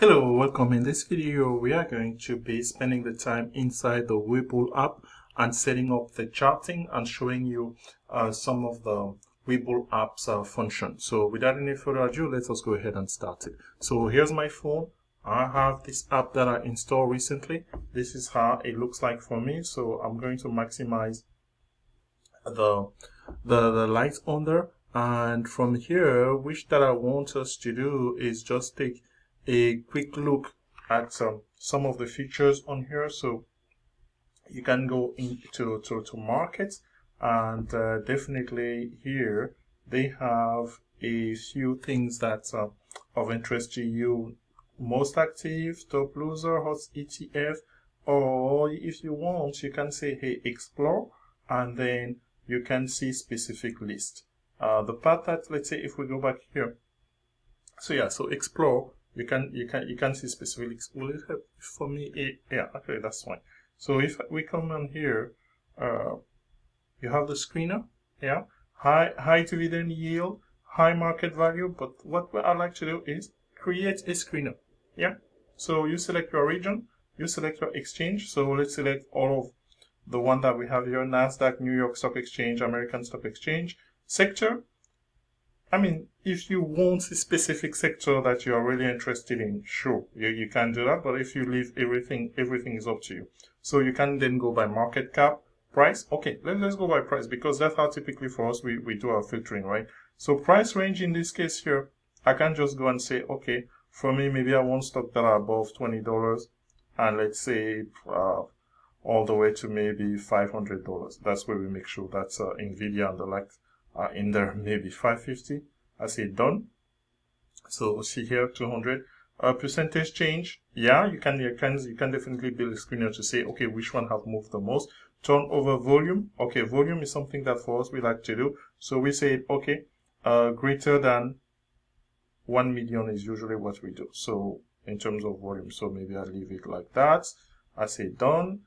Hello, welcome. In this video we are going to be spending the time inside the Webull app and setting up the charting and showing you some of the Webull app's functions. So without any further ado, let us go ahead and start it. So here's my phone. I have this app that I installed recently. This is how it looks like for me. So I'm going to maximize the lights on there, and from here which that I want us to do is just take a quick look at some of the features on here. So you can go into to markets, and definitely here they have a few things that are of interest to you: most active, top loser, hot ETF, or if you want you can say hey explore, and then you can see specific list. The part that, let's say if we go back here, so yeah, so explore, you can see specific. Will it help for me? Yeah, okay, that's fine. So if we come on here, you have the screener. Yeah, high dividend yield, high market value. But what I like to do is create a screener. Yeah, so you select your region, you select your exchange. So let's select all of the one that we have here: Nasdaq, New York Stock Exchange, American Stock Exchange. Sector, I mean, if you want a specific sector that you are really interested in, sure, you can do that. But if you leave everything is up to you. So you can then go by market cap, price. Okay, let's go by price, because that's how typically for us we do our filtering, right? So price range in this case here, I can just go and say, okay, for me, maybe I want stock that are above $20, and let's say all the way to maybe $500. That's where we make sure that's Nvidia and the like. In there, maybe 550. I say done. So we'll see here 200. Percentage change. Yeah, you can definitely build a screener to say okay which one have moved the most. Turnover volume. Okay, volume is something that for us we like to do. So we say okay, greater than 1 million is usually what we do. So in terms of volume, so maybe I leave it like that. I say done.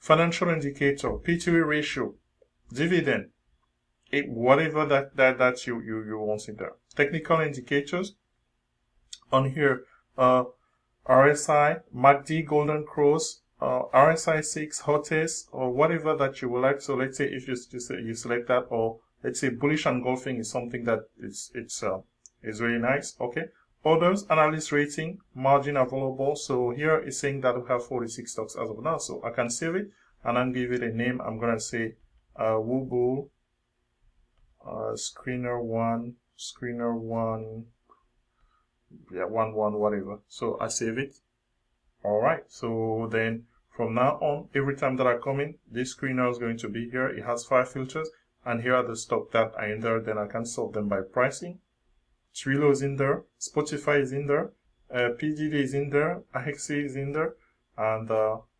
Financial indicator, P/E ratio, dividend. Whatever that you want in there. Technical indicators on here, RSI, MACD, golden cross, RSI 6, hottest, or whatever that you would like. So let's say if you select that, or let's say bullish engulfing is something that is really nice. Okay, others, analyst rating, margin available. So here it's saying that we have 46 stocks as of now. So I can save it and then give it a name. I'm gonna say Webull. Screener one, yeah, 1 1 whatever. So I save it. All right. So then from now on, every time that I come in, this screener is going to be here. It has 5 filters, and here are the stock that are in there. Then I can sort them by pricing. Trillo is in there. Spotify is in there. PGD is in there. AXE is in there, and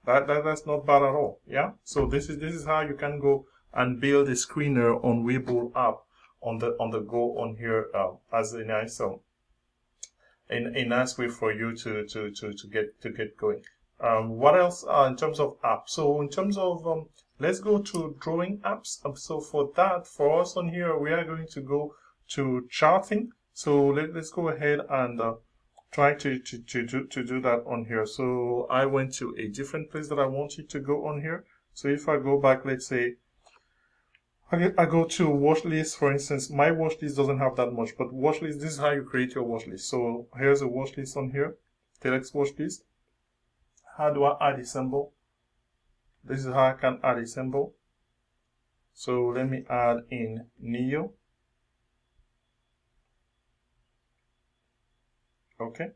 that's not bad at all. Yeah. So this is how you can go and build a screener on Webull app on the go on here, as a nice a nice way for you to get going. What else in terms of apps? So in terms of let's go to drawing apps. So for that, for us on here, we are going to go to charting. So let's go ahead and try to do that on here. So I went to a different place that I wanted to go on here. So if I go back, let's say I go to watch list, for instance. My watch list doesn't have that much, but watch list, this is how you create your watch list. So here's a watch list on here, Telex watch list. How do I add a symbol? This is how I can add a symbol. So let me add in Neo. Okay,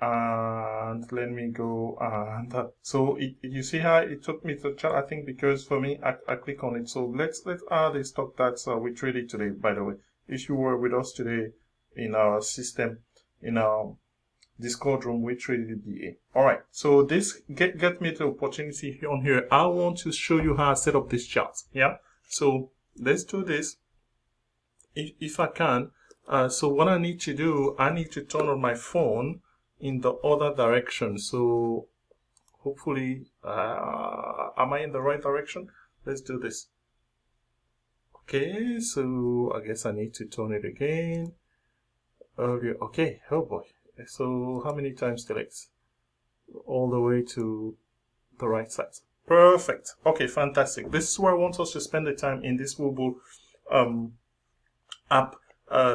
and let me go and so you see how it took me to chart, I think, because for me I click on it. So let's add a stock that we traded today. By the way, if you were with us today in our system, in our Discord room, we traded BA. All right, so this get me the opportunity here on here. I want to show you how I set up this chart. Yeah, so let's do this if I can. So what I need to do, I need to turn on my phone in the other direction. So hopefully am I in the right direction? Let's do this. Okay, so I guess I need to turn it again. Okay, oh boy, So how many times select? All the way to the right side. Perfect. Okay, fantastic. This is where I want us to spend the time in this Webull app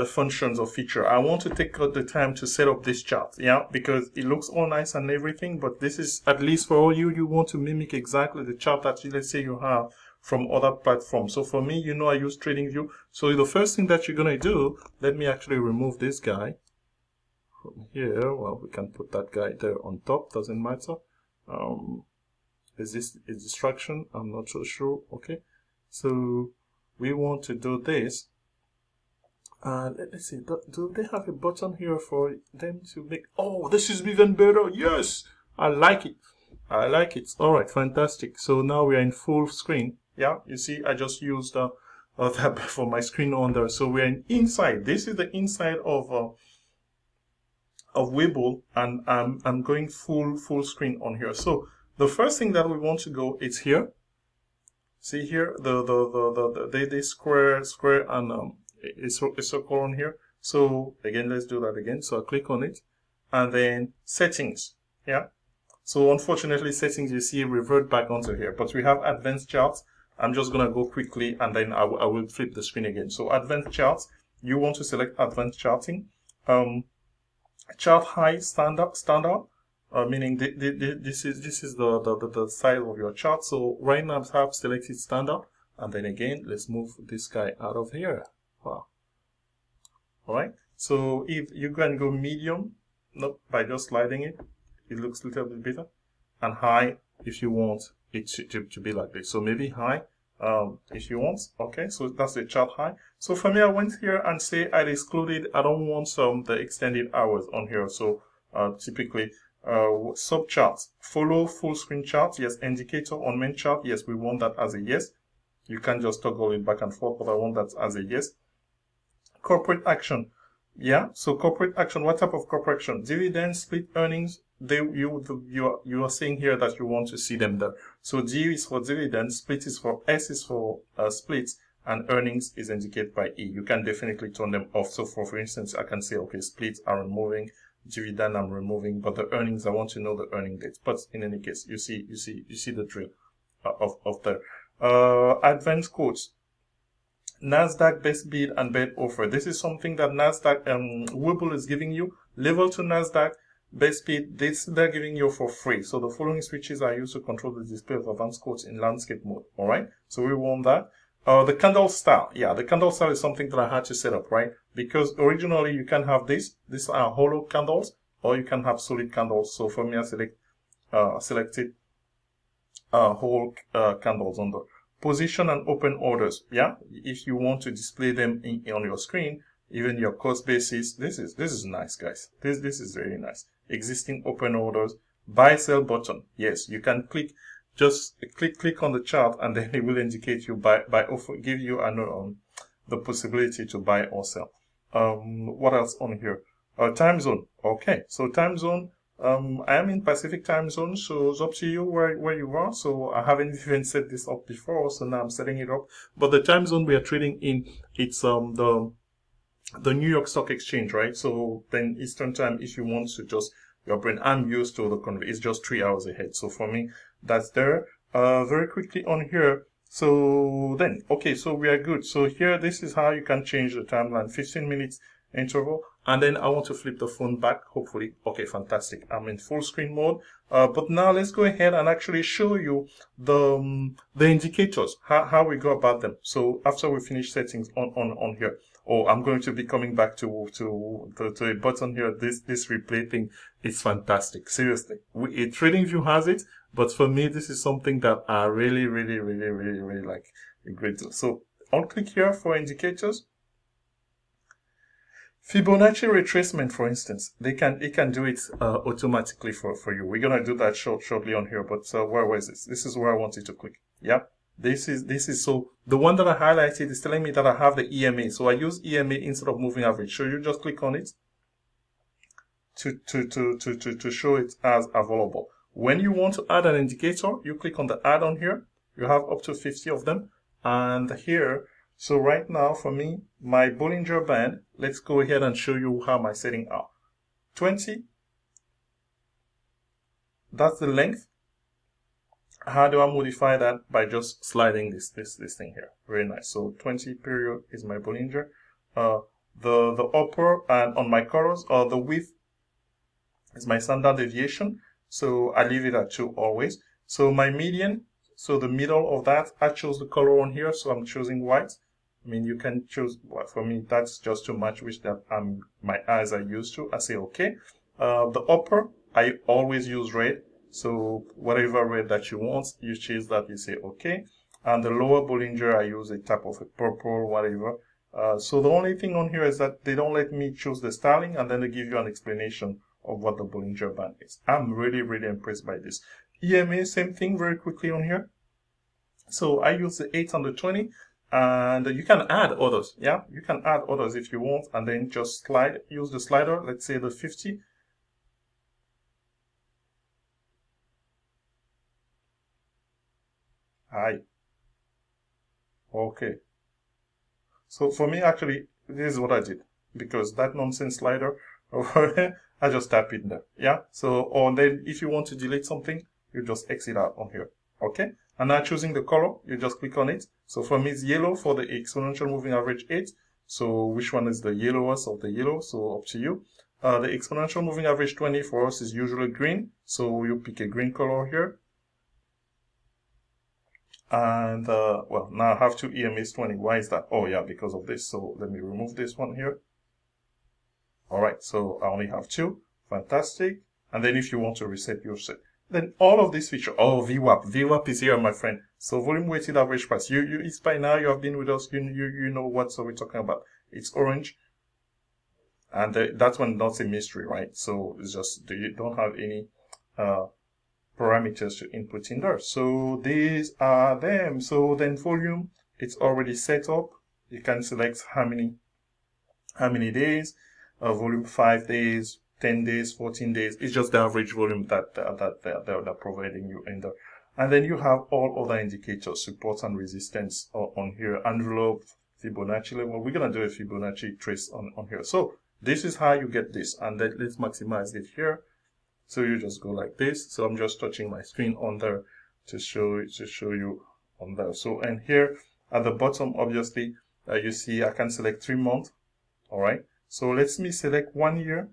functions or feature. I want to take the time to set up this chart, yeah, because it looks all nice and everything, but this is, at least for all you want to mimic exactly the chart that, let's say, you have from other platforms. So for me, I use TradingView. So the first thing that you're going to do, let me actually remove this guy from here. Well, we can put that guy there on top, doesn't matter. Is this a distraction? I'm not so sure. Okay, so we want to do this. Let's see, do they have a button here for them to make? Oh, this is even better. Yes, I like it. I like it. All right, fantastic. So now we are in full screen. Yeah, you see, I just used that for my screen on there. So we are inside. This is the inside of Webull, and I'm going full screen on here. So the first thing that we want to go is here. See here, the square and a circle on here. So again, let's do that again. So I click on it, and then settings. Yeah. So unfortunately, settings, you see, revert back onto here. But we have advanced charts. I'm just gonna go quickly, and then I will flip the screen again. So advanced charts. You want to select advanced charting. Chart height standard. Meaning this is the size of your chart. So right now I have selected standard, and then again let's move this guy out of here. Wow. All right. So if you can go medium, nope, by just sliding it, it looks a little bit better. And high if you want it to be like this. So maybe high if you want. Okay. So that's the chart high. So for me, I went here and say I excluded. I don't want the extended hours on here. So typically. Sub charts, follow full screen chart, yes. Indicator on main chart, yes, we want that as a yes. You can just toggle it back and forth, but I want that as a yes. Corporate action, yeah. So corporate action, what type of corporate action? Dividends, split earnings. You are seeing here that you want to see them there. So D is for dividends, split is for S is for splits, and earnings is indicated by E. You can definitely turn them off. So for instance, I can say, okay, splits are removing. Dividend I'm removing, but the earnings, I want to know the earning dates. But in any case, you see the drill of the advanced quotes. Nasdaq best bid and best offer. This is something that Nasdaq Webull is giving you. Level to Nasdaq best bid. This they're giving you for free. So the following switches are used to control the display of advanced quotes in landscape mode. All right. So we want that. The candle style, yeah, the candle style is something that I had to set up, right? Because originally you can have this. These are hollow candles, or you can have solid candles. So for me, I selected whole candles on the position and open orders. Yeah, if you want to display them on your screen, even your cost basis. This is nice, guys. This is really nice. Existing open orders, buy sell button. Yes, you can click. Just click on the chart, and then it will indicate you by offer, give you the possibility to buy or sell. What else on here? Time zone. Okay, so time zone. I am in Pacific time zone, so it's up to you where you are. So I haven't even set this up before, so now I'm setting it up. But the time zone we are trading in, it's the New York Stock Exchange, right? So then Eastern time, if you want to just your brain. I'm used to it's just 3 hours ahead. So for me. That's there. Very quickly on here. So then, okay, so we are good. So here, this is how you can change the timeline. 15 minutes interval. And then I want to flip the phone back, hopefully. Okay, fantastic. I'm in full screen mode. But now let's go ahead and actually show you the indicators, how we go about them. So after we finish settings on here. Oh, I'm going to be coming back to a button here. This replay thing is fantastic. Seriously. TradingView has it. But for me, this is something that I really like a great deal. So I'll click here for indicators. Fibonacci retracement, for instance, it can do it automatically for you. We're gonna do that shortly on here. But where was this? This is where I wanted to click. Yeah, this is so the one that I highlighted is telling me that I have the EMA. So I use EMA instead of moving average. So you just click on it to show it as available. When you want to add an indicator, you click on the add on here. You have up to 50 of them. And here, so right now for me, my Bollinger band, let's go ahead and show you how my settings are. 20. That's the length. How do I modify that? By just sliding this thing here. Very nice. So 20 period is my Bollinger. The upper and on my colors or the width is my standard deviation. So I leave it at 2 always. So my median, so the middle of that, I chose the color on here. So I'm choosing white. I mean, you can choose, well, for me, that's just too much, which that my eyes are used to. I say, okay. The upper, I always use red. So whatever red that you want, you choose that, you say okay. And the lower Bollinger, I use a type of a purple, whatever. So the only thing on here is that they don't let me choose the styling, and then they give you an explanation of what the Bollinger Band is. I'm really, really impressed by this. EMA, same thing very quickly on here. So I use the 8 and the 20, and you can add others. Yeah, you can add others if you want, and then just slide, use the slider, let's say the 50. Hi. Okay. So for me, actually, this is what I did, because that nonsense slider over here, I just tap it there. Yeah. So, or then if you want to delete something, you just exit out on here. Okay. And now choosing the color, you just click on it. So for me, it's yellow for the exponential moving average 8. So which one is the yellowest of the yellow? So up to you. The exponential moving average 20 for us is usually green. So you pick a green color here. And well, now I have two EMAs 20. Why is that? Oh yeah, because of this. So let me remove this one here. All right, so I only have two. Fantastic. And then if you want to reset your set, then all of this feature. Oh, VWAP is here, my friend. So volume weighted average price. It's by now you have been with us. You know what we're talking about. It's orange, and that's when not a mystery, right? So it's just you don't have any parameters to input in there. So these are them. So then volume, it's already set up. You can select how many days, volume 5 days, 10 days, 14 days. It's just the average volume that they're providing you in there. And then you have all other indicators, support and resistance on here, envelope, Fibonacci level. We're gonna do a Fibonacci trace on here. So this is how you get this, and then let's maximize it here. So you just go like this. So I'm just touching my screen on there to show you on there. So, and here at the bottom, obviously, you see I can select 3 months. All right. So let me select 1 year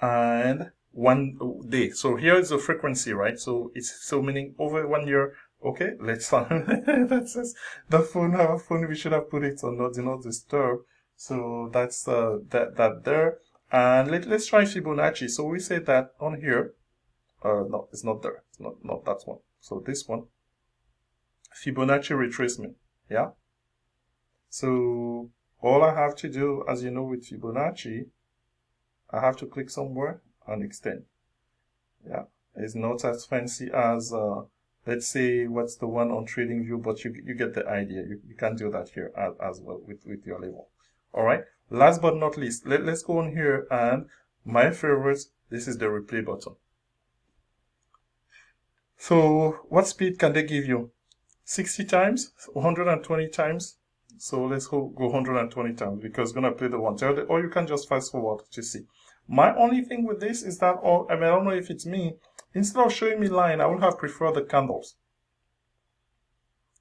and 1 day. So here is the frequency, right? So it's so meaning over 1 year. Okay. Let's, that says the phone, our phone, we should have put it on not, do not disturb. So that's that there. And let's try Fibonacci. So we say that on here, no, it's not there. It's not that one. So this one, Fibonacci retracement. Yeah. So all I have to do, as you know, with Fibonacci, I have to click somewhere and extend. Yeah. It's not as fancy as, let's say, what's the one on TradingView, but you get the idea. You can do that here as well with your level. All right. Last but not least, let's go on here, and my favorites, this is the replay button. So what speed can they give you? 60 times, 120 times. So let's go 120 times because it's gonna play the one, or you can just fast forward to see. My only thing with this is that, or I mean, I don't know if it's me, instead of showing me line, I would have preferred the candles.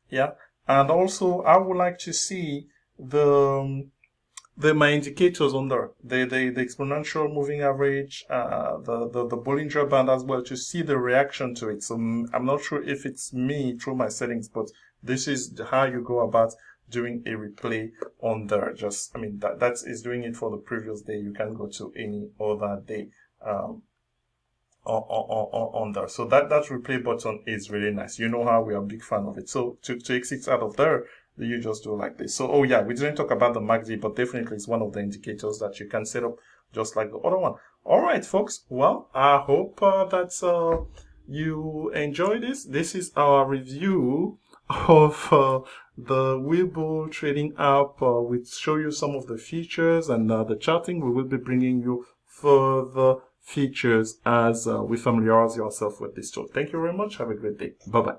Yeah, and also I would like to see my indicators on there, the exponential moving average, the Bollinger Band as well, to see the reaction to it. So I'm not sure if it's me through my settings, but this is how you go about doing a replay on there. Just, I mean, that is doing it for the previous day. You can go to any other day on there. So that replay button is really nice. You know how we are a big fan of it. So to exit out of there, you just do like this. So, oh yeah, we didn't talk about the MACD, but definitely it's one of the indicators that you can set up just like the other one. All right, folks. Well, I hope that you enjoy this. This is our review of the Webull trading app. We show you some of the features and the charting. We will be bringing you further features as we familiarize yourself with this tool. Thank you very much. Have a great day. Bye-bye.